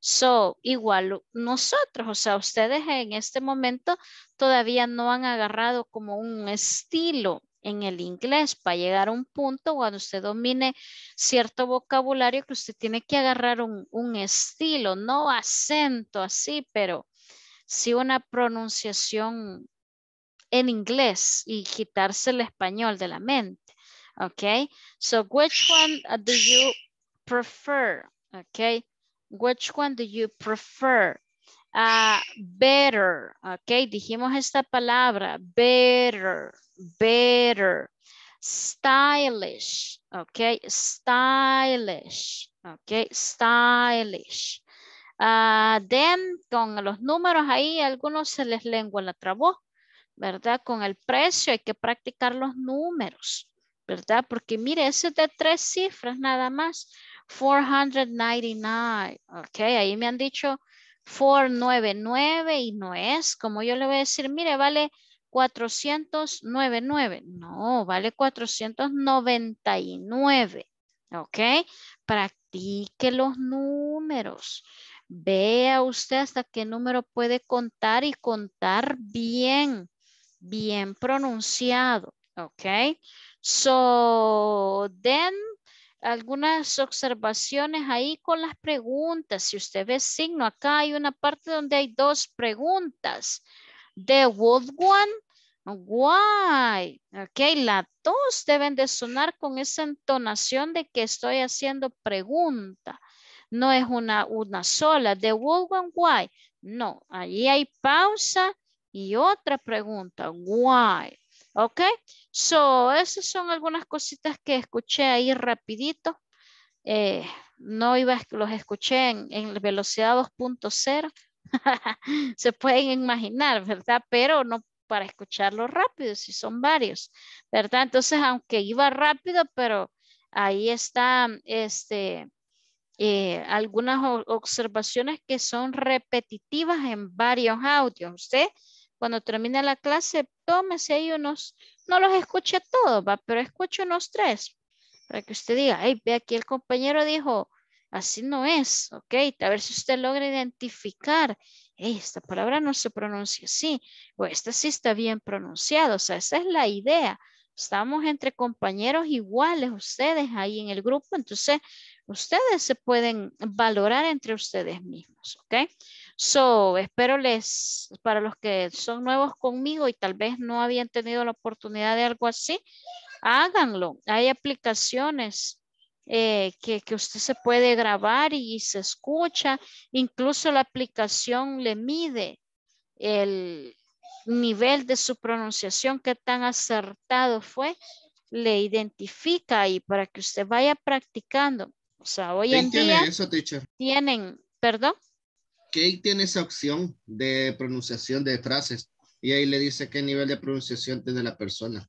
So, igual nosotros, o sea, ustedes en este momento todavía no han agarrado como un estilo en el inglés para llegar a un punto cuando usted domine cierto vocabulario que usted tiene que agarrar un, un estilo, no acento así, pero sí, una pronunciación en inglés y quitarse el español de la mente. Ok. So, which one do you prefer? Ok. Which one do you prefer? Uh, better. Ok. Dijimos esta palabra. Better. Better. Stylish. Ok. Stylish. Ok. Stylish. Uh, then, con los números ahí, a algunos se les lengua la trabó, ¿verdad? Con el precio hay que practicar los números, ¿verdad? Porque mire, ese es de tres cifras nada más. cuatrocientos noventa y nueve, ok, ahí me han dicho cuatrocientos noventa y nueve y no es, como yo le voy a decir, mire, vale cuatrocientos noventa y nueve, no, vale cuatrocientos noventa y nueve, ok, practique los números. Vea usted hasta qué número puede contar y contar bien, bien pronunciado, ¿ok? So, then, algunas observaciones ahí con las preguntas. Si usted ve signo, acá hay una parte donde hay dos preguntas. The would one, why, ¿ok? Las dos deben de sonar con esa entonación de que estoy haciendo pregunta. No es una, una sola. The would one, why? No. Allí hay pausa y otra pregunta. Why? Ok. So, esas son algunas cositas que escuché ahí rapidito. Eh, no iba, los escuché en, en velocidad dos punto cero. Se pueden imaginar, ¿verdad? Pero no para escucharlo rápido, si son varios, ¿verdad? Entonces, aunque iba rápido, pero ahí están este, eh, algunas observaciones que son repetitivas en varios audios. Usted, cuando termina la clase, tómese ahí unos, no los escuche todos, ¿va? Pero escuche unos tres, para que usted diga, hey, ve aquí el compañero dijo, así no es, ok, a ver si usted logra identificar, hey, esta palabra no se pronuncia así, o esta sí está bien pronunciada, o sea, esa es la idea. Estamos entre compañeros iguales, ustedes ahí en el grupo, entonces ustedes se pueden valorar entre ustedes mismos, ok. So, espero les, para los que son nuevos conmigo y tal vez no habían tenido la oportunidad de algo así, háganlo, hay aplicaciones Eh, que, que usted se puede grabar y, y se escucha, incluso la aplicación le mide el nivel de su pronunciación, qué tan acertado fue, le identifica ahí para que usted vaya practicando. O sea, hoy en día eso, tienen, perdón. Kate tiene esa opción de pronunciación de frases y ahí le dice qué nivel de pronunciación tiene la persona.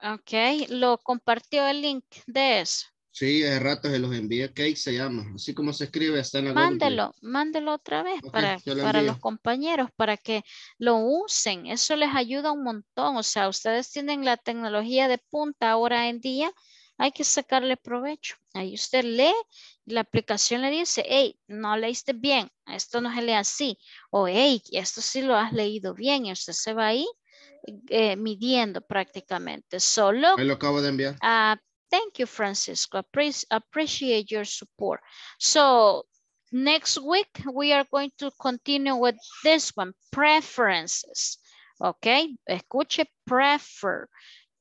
Ok, lo compartió el link de eso. Sí, hace rato se los envié. Kate se llama. Así como se escribe, está en la Mándelo, Google. Mándelo otra vez okay, para, lo para los compañeros, para que lo usen. Eso les ayuda un montón. O sea, ustedes tienen la tecnología de punta ahora en día. Hay que sacarle provecho. Ahí usted lee, la aplicación le dice, hey, no leíste bien. Esto no se lee así. O hey, esto sí lo has leído bien. Y usted se va ahí eh, midiendo prácticamente. Solo. Me lo acabo de enviar. Ah, thank you, Francisco. Appreciate your support. So next week, we are going to continue with this one, preferences. Okay, escuche prefer,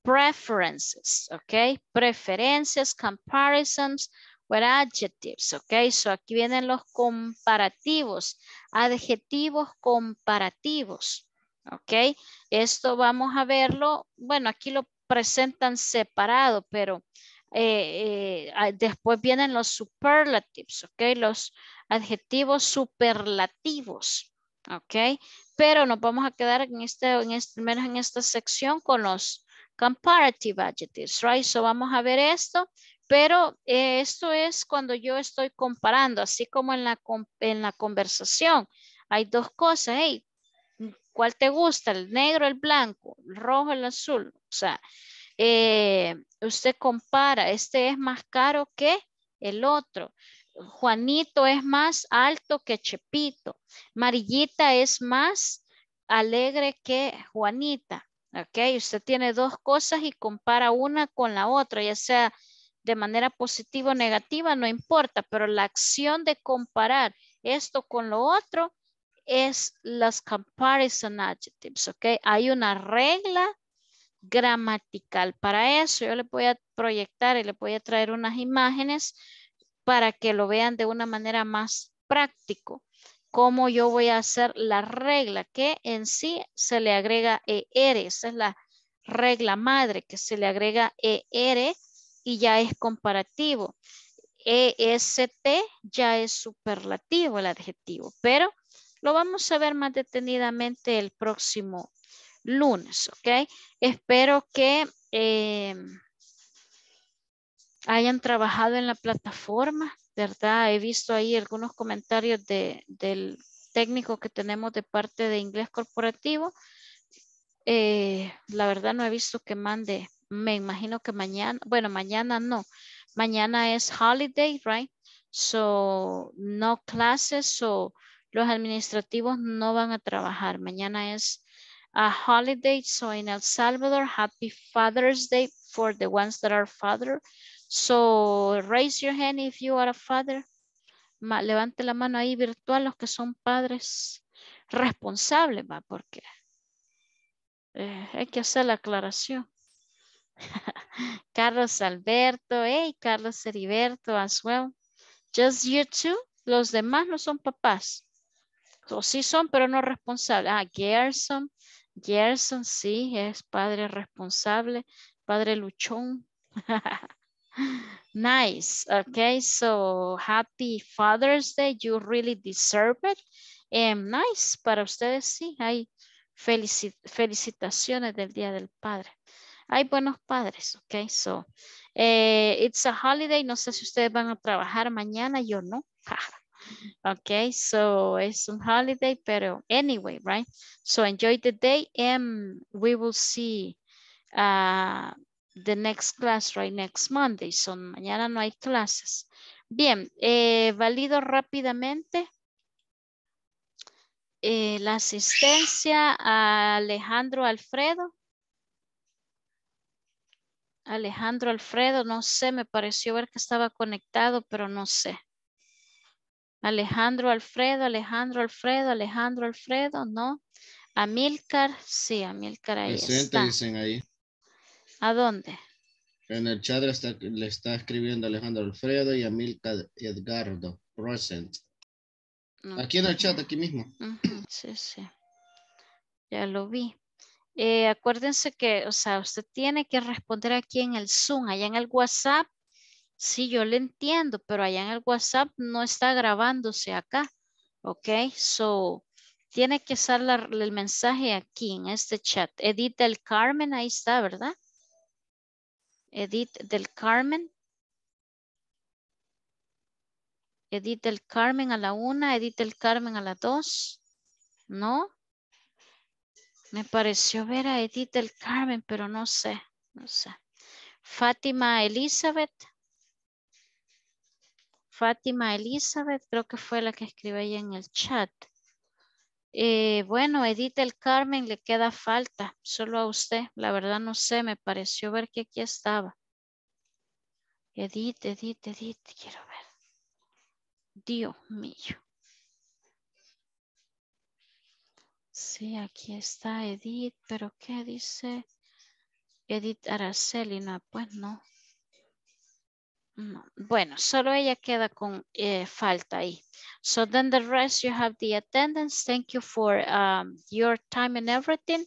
preferences, okay, preferencias, comparisons with adjectives, okay. So aquí vienen los comparativos, adjetivos comparativos, okay. Esto vamos a verlo, bueno, aquí lo presentan separado, pero eh, eh, después vienen los superlatives, ok, los adjetivos superlativos, ok, pero nos vamos a quedar en este, en este, menos en esta sección con los comparative adjectives, right, so vamos a ver esto, pero eh, esto es cuando yo estoy comparando, así como en la, en la conversación, hay dos cosas, hey, ¿cuál te gusta? ¿El negro, el blanco, el rojo, el azul? O sea, eh, usted compara, este es más caro que el otro. Juanito es más alto que Chepito. Marillita es más alegre que Juanita. ¿Ok? Usted tiene dos cosas y compara una con la otra, ya sea de manera positiva o negativa, no importa, pero la acción de comparar esto con lo otro es las comparison adjectives, ok. Hay una regla gramatical para eso. Yo le voy a proyectar y le voy a traer unas imágenes para que lo vean de una manera más práctico. Cómo yo voy a hacer la regla que en sí se le agrega er. Esa es la regla madre que se le agrega er y ya es comparativo. est ya es superlativo el adjetivo, pero lo vamos a ver más detenidamente el próximo lunes, ¿ok? Espero que eh, hayan trabajado en la plataforma, ¿verdad? He visto ahí algunos comentarios de, del técnico que tenemos de parte de Inglés Corporativo. Eh, la verdad no he visto que mande, me imagino que mañana, bueno, mañana no. Mañana es holiday, right? So, no clases, so... Los administrativos no van a trabajar. Mañana es a holiday. So in El Salvador, happy Father's Day for the ones that are father. So raise your hand if you are a father. Ma, levante la mano ahí virtual los que son padres responsables, va, porque eh, hay que hacer la aclaración. Carlos Alberto, hey, Carlos Heriberto as well. Just you two. Los demás no son papás. O sí son, pero no responsables. Ah, Gerson. Gerson, sí, es padre responsable. Padre luchón. Nice. Okay, so happy Father's Day. You really deserve it. Um, nice. Para ustedes, sí. Hay Felicit felicitaciones del Día del Padre. Hay buenos padres, ok. So, eh, it's a holiday. No sé si ustedes van a trabajar mañana, yo no. Ok, so it's a holiday, pero anyway, right? So enjoy the day and we will see uh, the next class right next Monday. So mañana no hay clases. Bien, eh, valido rápidamente. Eh, la asistencia a Alejandro Alfredo. Alejandro Alfredo, no sé, me pareció ver que estaba conectado, pero no sé. Alejandro Alfredo, Alejandro Alfredo, Alejandro Alfredo, no. Amílcar, sí, Amílcar ahí presente, está. Dicen ahí. ¿A dónde? En el chat le está, le está escribiendo Alejandro Alfredo y Amílcar Edgardo, present. No. Aquí en el chat, aquí mismo. Uh-huh. Sí, sí. Ya lo vi. Eh, acuérdense que, o sea, usted tiene que responder aquí en el Zoom, allá en el WhatsApp. Sí, yo le entiendo, pero allá en el WhatsApp no está grabándose acá. Ok, so tiene que estar la, el mensaje aquí en este chat. Edith del Carmen, ahí está, ¿verdad? Edith del Carmen. Edith del Carmen a la una, Edith del Carmen a las dos. ¿No? Me pareció ver a Edith del Carmen, pero no sé, no sé. Fátima Elizabeth. Fátima Elizabeth, creo que fue la que escribió ahí en el chat. Eh, bueno, Edith del Carmen le queda falta, solo a usted. La verdad no sé, me pareció ver que aquí estaba. Edith, Edith, Edith, quiero ver. Dios mío. Sí, aquí está Edith, pero ¿qué dice? Edith Araceli, no, pues no. No. Bueno, solo ella queda con eh, falta ahí. So then the rest you have the attendance. Thank you for um, your time and everything.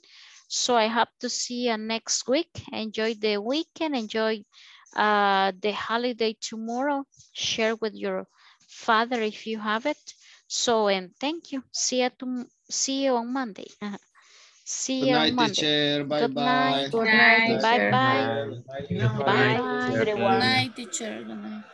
So I hope to see you next week. Enjoy the weekend. Enjoy uh, the holiday tomorrow. Share with your father if you have it. So, and thank you. See you tomorrow. See you on Monday. See you on Monday. Good night, teacher. Bye bye. Good night. Bye bye. Bye bye. Good night, teacher. Good night.